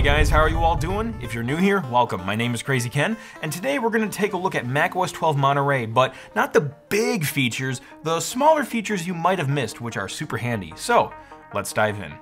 Hey guys, how are you all doing? If you're new here, welcome. My name is Krazy Ken, and today we're going to take a look at macOS 12 Monterey, but not the big features, the smaller features you might have missed, which are super handy. So let's dive in.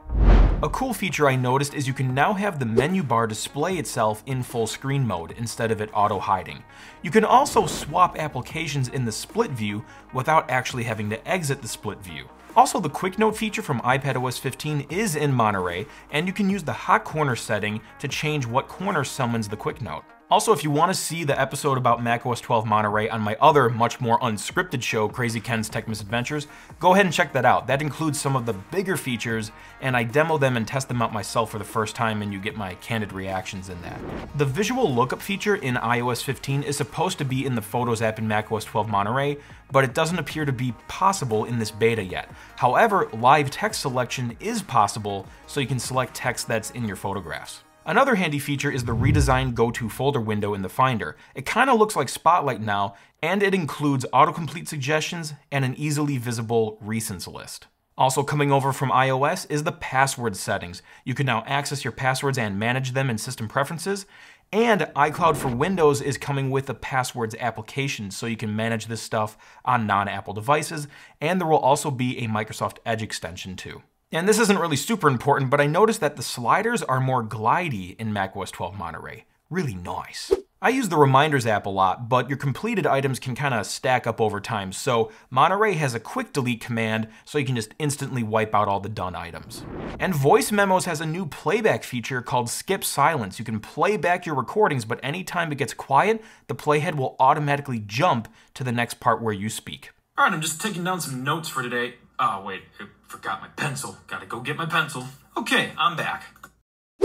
A cool feature I noticed is you can now have the menu bar display itself in full screen mode instead of it auto hiding. You can also swap applications in the split view without actually having to exit the split view. Also, the quick note feature from iPadOS 15 is in Monterey, and you can use the hot corner setting to change what corner summons the quick note. Also, if you want to see the episode about macOS 12 Monterey on my other, much more unscripted show, Krazy Ken's Tech Misadventures, go ahead and check that out. That includes some of the bigger features, and I demo them and test them out myself for the first time, and you get my candid reactions in that. The visual lookup feature in iOS 15 is supposed to be in the Photos app in macOS 12 Monterey, but it doesn't appear to be possible in this beta yet. However, live text selection is possible, so you can select text that's in your photographs. Another handy feature is the redesigned Go To Folder window in the Finder. It kind of looks like Spotlight now, and it includes autocomplete suggestions and an easily visible recents list. Also coming over from iOS is the password settings. You can now access your passwords and manage them in System Preferences, and iCloud for Windows is coming with the passwords application, so you can manage this stuff on non-Apple devices, and there will also be a Microsoft Edge extension too. And this isn't really super important, but I noticed that the sliders are more glidey in macOS 12 Monterey. Really nice. I use the Reminders app a lot, but your completed items can kind of stack up over time, so Monterey has a quick delete command, so you can just instantly wipe out all the done items. And Voice Memos has a new playback feature called Skip Silence. You can play back your recordings, but anytime it gets quiet, the playhead will automatically jump to the next part where you speak. All right, I'm just taking down some notes for today. Oh, wait, I forgot my pencil. Gotta go get my pencil. Okay, I'm back.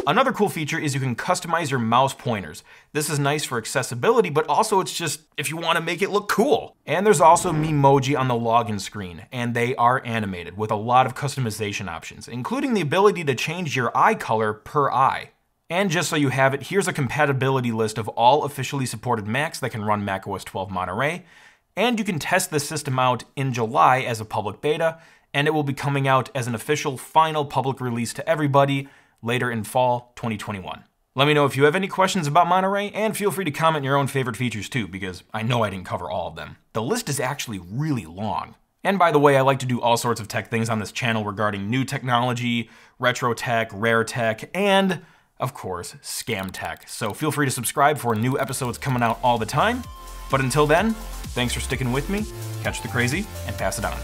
Another cool feature is you can customize your mouse pointers. This is nice for accessibility, but also it's just if you want to make it look cool. And there's also Memoji on the login screen, and they are animated with a lot of customization options, including the ability to change your eye color per eye. And just so you have it, here's a compatibility list of all officially supported Macs that can run macOS 12 Monterey. And you can test this system out in July as a public beta, and it will be coming out as an official final public release to everybody later in fall 2021. Let me know if you have any questions about Monterey, and feel free to comment your own favorite features too, because I know I didn't cover all of them. The list is actually really long. And by the way, I like to do all sorts of tech things on this channel regarding new technology, retro tech, rare tech, and of course, scam tech. So feel free to subscribe for new episodes coming out all the time. But until then, thanks for sticking with me, catch the Krazy, and pass it on.